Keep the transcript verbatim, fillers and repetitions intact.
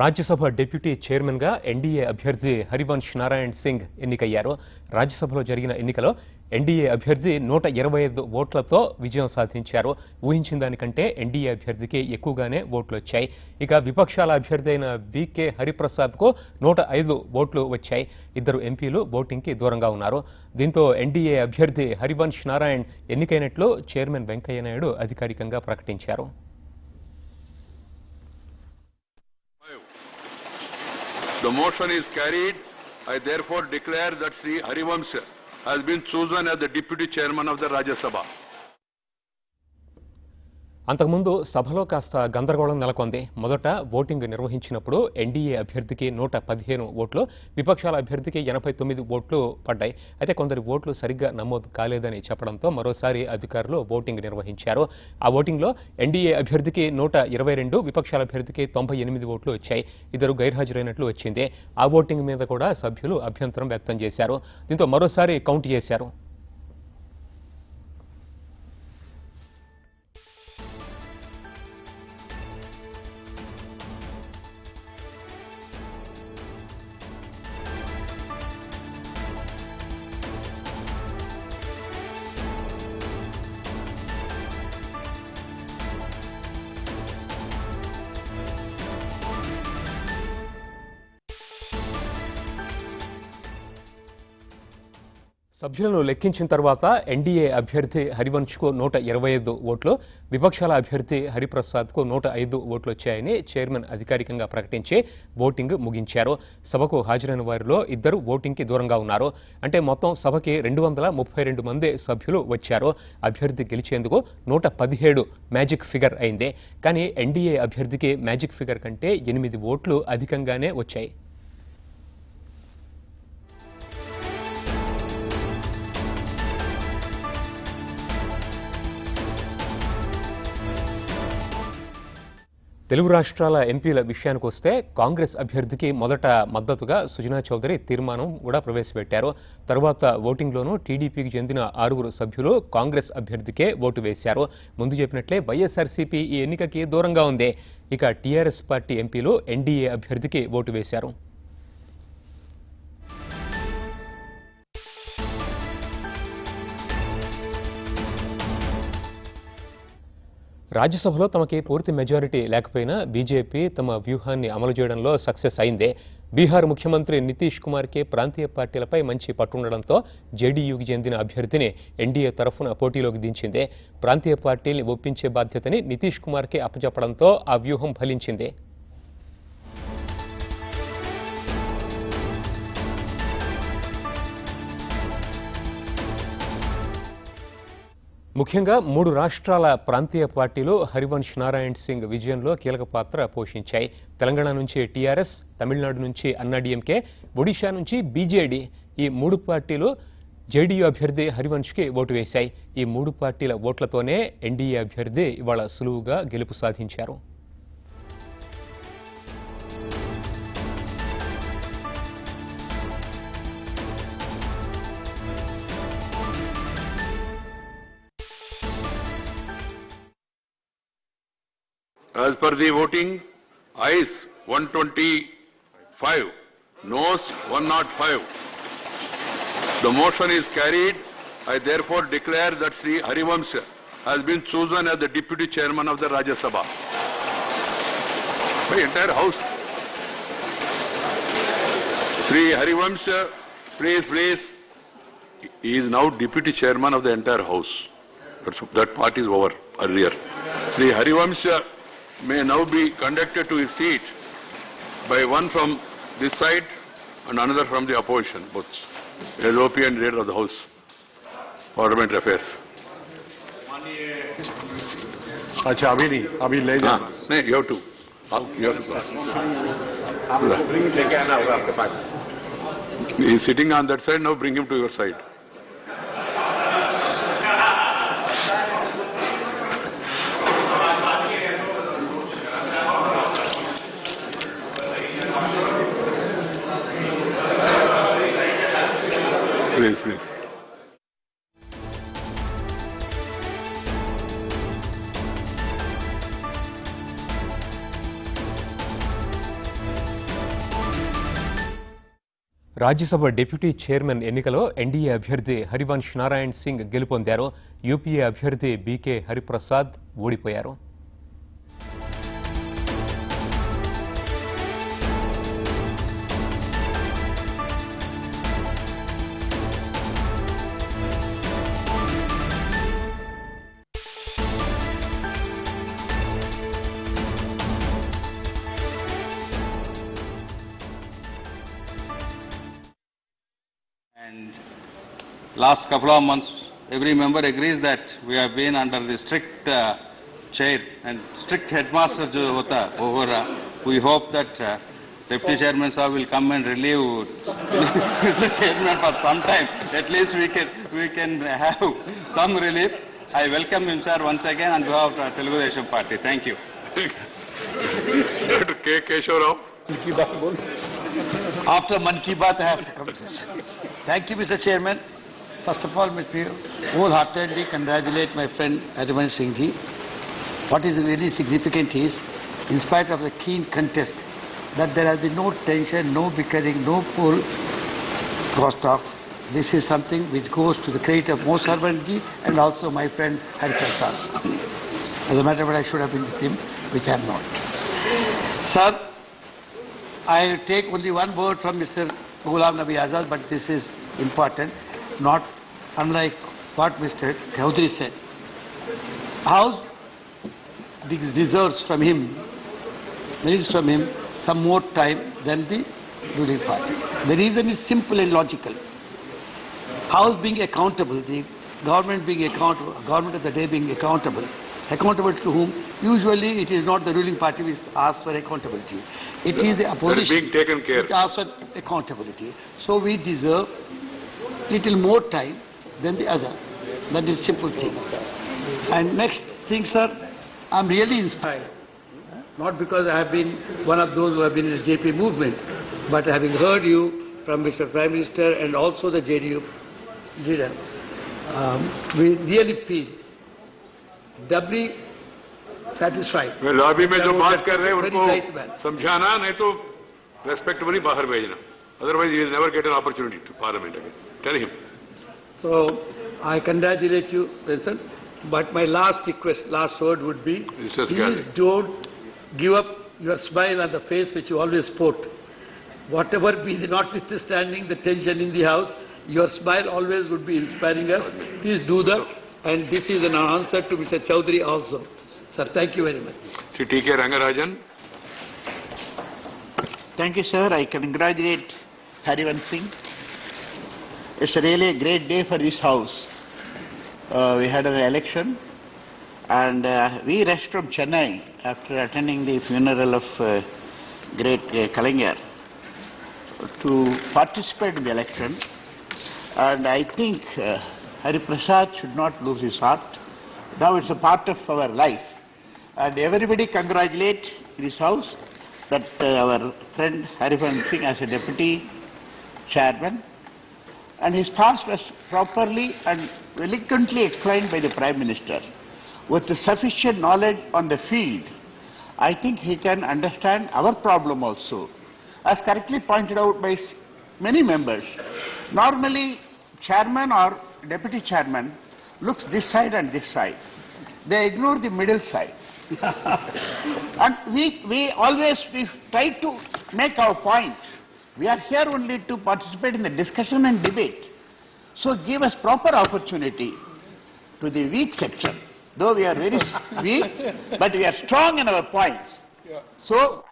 Rajya Sabha Deputy Chairman ga N D A అభ్యర్థి హరివంశ్ నారాయణ్ సింగ్ ఎన్నికయ్యారు. రాజ్యసభలో జరిగిన ఎన్నికలో N D A అభ్యర్థి నూట ఇరవై ఐదు ఓట్లతో విజయం సాధించారు. ఊహించిన దానికంటే N D A అభ్యర్థికి ఎక్కువగానే ఓట్లు వచ్చాయి. ఇక విపక్షాల అభ్యర్థి అయిన B K హరిప్రసాద్ కు నూట ఐదు ఓట్లు వచ్చాయి. ఇద్దరు ఎంపీలు ఓటింగ్కి దూరంగా ఉన్నారు. దీంతో N D A అభ్యర్థి హరివంశ్ నారాయణ్ ఎన్నికైనట్లు చైర్మన్ వెంకయ్య నాయుడు అధికారికంగా ప్రకటించారు. The motion is carried. I therefore declare that Sri Harivansh has been chosen as the Deputy Chairman of the Rajya Sabha. అంతకుముందు సభలో కాస్త గందరగోళం నెలకొంది. మొదట ఓటింగ్ నిర్వహించినప్పుడు N D A అభ్యర్థికి నూట పదిహేను ఓట్లు, విపక్షాల అభ్యర్థికి ఎనభై తొమ్మిది ఓట్లు పడ్డాయి. అయితే కొందరి ఓట్లు సరిగ్గా నమోదు కాలేదని చెప్పడంతో మరోసారి అధికారులు ఓటింగ్ నిర్వహించారు. ఆ ఓటింగ్లో N D A అభ్యర్థికి నూట ఇరవై రెండు విపక్షాల అభ్యర్థికి తొంభై ఎనిమిది ఓట్లు వచ్చాయి. ఇద్దరు గైర్హాజరైనట్లు వచ్చింది. ఆ ఓటింగ్ మీద కూడా సభ్యులు అభ్యంతరం వ్యక్తం చేశారు. దీంతో మరోసారి కౌంట్ చేశారు. సభ్యులను లెక్కించిన తర్వాత N D A అభ్యర్థి హరివంశ్కు నూట ఇరవై ఐదు ఓట్లు, విపక్షాల అభ్యర్థి హరిప్రసాద్కు నూట ఐదు ఓట్లు వచ్చాయని చైర్మన్ అధికారికంగా ప్రకటించి ఓటింగ్ ముగించారు. సభకు హాజరైన వారిలో ఇద్దరు ఓటింగ్కి దూరంగా ఉన్నారు. అంటే మొత్తం సభకి రెండు వందల ముప్పై రెండు మంది సభ్యులు వచ్చారు. అభ్యర్థి గెలిచేందుకు నూట పదిహేడు మ్యాజిక్ ఫిగర్ అయింది. కానీ N D A అభ్యర్థికి మ్యాజిక్ ఫిగర్ కంటే ఎనిమిది ఓట్లు అధికంగానే వచ్చాయి. తెలుగు రాష్ట్రాల ఎంపీల విషయానికి వస్తే కాంగ్రెస్ అభ్యర్థికి మొదట మద్దతుగా సుజనా చౌదరి తీర్మానం కూడా ప్రవేశపెట్టారు. తర్వాత ఓటింగ్లోనూ టీడీపీకి చెందిన ఆరుగురు సభ్యులు కాంగ్రెస్ అభ్యర్థికే ఓటు వేశారు. ముందు చెప్పినట్లే వైఎస్ఆర్సీపీ ఈ ఎన్నికకి దూరంగా ఉంది. ఇక టీఆర్ఎస్ పార్టీ ఎంపీలు N D A అభ్యర్థికి ఓటు వేశారు. రాజ్యసభలో తమకి పూర్తి మెజారిటీ లేకపోయినా బీజేపీ తమ వ్యూహాన్ని అమలు చేయడంలో సక్సెస్ అయిందే. బీహార్ ముఖ్యమంత్రి నితీష్ కుమార్కి ప్రాంతీయ పార్టీలపై మంచి పట్టుండడంతో జేడీయూకి చెందిన అభ్యర్థిని N D A తరఫున పోటీలోకి దించిందే. ప్రాంతీయ పార్టీల్ని ఒప్పించే బాధ్యతని నితీష్ కుమార్కి అప్పచెప్పడంతో ఆ వ్యూహం ఫలించింది. ముఖ్యంగా మూడు రాష్ట్రాల ప్రాంతీయ పార్టీలు హరివంశ్ నారాయణ్ సింగ్ విజయంలో కీలక పాత్ర పోషించాయి. తెలంగాణ నుంచి టీఆర్ఎస్, తమిళనాడు నుంచి అన్నాడీఎంకే, ఒడిషా నుంచి బీజేడీ, ఈ మూడు పార్టీలు జేడీయూ అభ్యర్థి హరివంశ్కి ఓటు వేశాయి. ఈ మూడు పార్టీల ఓట్లతోనే N D A అభ్యర్థి ఇవాళ సులువుగా గెలుపు సాధించారు. As per the voting, ayes one twenty-five, noes one oh five. The motion is carried. I therefore declare that Sri Harivansh has been chosen as the Deputy Chairman of the Rajya Sabha. The entire House. Sri Harivansh, please, please. He is now Deputy Chairman of the entire House. That part is over earlier. Sri Harivansh may now be conducted to his seat by one from this side and another from the opposition, both L O P and leader of the House, Parliamentary Affairs. अच्छा अभी नहीं अभी ले जाना नहीं you have to you have to आप उसको bring लेके आना होगा आपके पास. He is sitting on that side now. Bring him to your side. Please, please. Rajya Sabha Deputy Chairman Enikalo, N D A Abhyarthi Harivansh Narayan Singh Gelupondaro, U P A Abhyarthi B K Hariprasad Vodipoyaro. And last couple of months, every member agrees that we have been under the strict uh, chair and strict headmaster Jyota over. Uh, we hope that uh, Deputy Chairman sir will come and relieve Mister Chairman for some time. At least we can we can have some relief. I welcome him, sir, once again on behalf of Telugu Desam Party. Thank you. Doctor K. Keshwarao. After Man Ki Baat, I have to come to this. Thank you, Mister Chairman. First of all, let me wholeheartedly congratulate my friend Harivansh Singh ji. What is really significant is, in spite of the keen contest, that there has been no tension, no bickering, no poor cross-talks. This is something which goes to the credit of most Harivansh ji and also my friend Hariprasad. As a matter of fact, I should have been with him, which I am not. Sir, I take only one word from Mister Ghulam Nabi Azad, but this is important, not unlike what Mister Chaudhary said. How this deserves from him, needs from him some more time than the ruling party. The reason is simple and logical. House being accountable, the government being accountable, government of the day being accountable. Accountable to whom? Usually it is not the ruling party which asks for accountability. It yeah, is the opposition is being taken care. Which asks for accountability. So we deserve little more time than the other. That is simple thing. And next thing, sir, I'm really inspired. Not because I have been one of those who have been in the J P movement, but having heard you from Mister Prime Minister and also the J D U leader, um, we really feel doubly satisfied. मैं lobby में जो बात कर रहे हैं उनको समझाना नहीं तो respectfully बाहर भेजना. Otherwise, you will never get an opportunity to Parliament again. Tell him. So, I congratulate you, Vincent. But my last request, last word would be, please don't give up your smile on the face which you always put. Whatever be the notwithstanding the tension in the house, your smile always would be inspiring us. Please do that. And this is an answer to Mister Chaudhary also. Sir, thank you very much. Sri T K Rangarajan. Thank you, sir. I congratulate Harivansh Singh. It's really a great day for this house. Uh, we had an election, and uh, we rushed from Chennai after attending the funeral of uh, great uh, Kalingar to participate in the election. And I think Uh, Hariprasad should not lose his heart. Now it's a part of our life. And everybody congratulate this house that uh, our friend Harivansh Singh as a deputy chairman. And his task was properly and eloquently explained by the Prime Minister. With sufficient knowledge on the field, I think he can understand our problem also. As correctly pointed out by many members, normally chairman or deputy chairman looks this side and this side. They ignore the middle side. And we, we always we try to make our point. We are here only to participate in the discussion and debate. So give us proper opportunity to the weak section. Though we are very weak, but we are strong in our points. So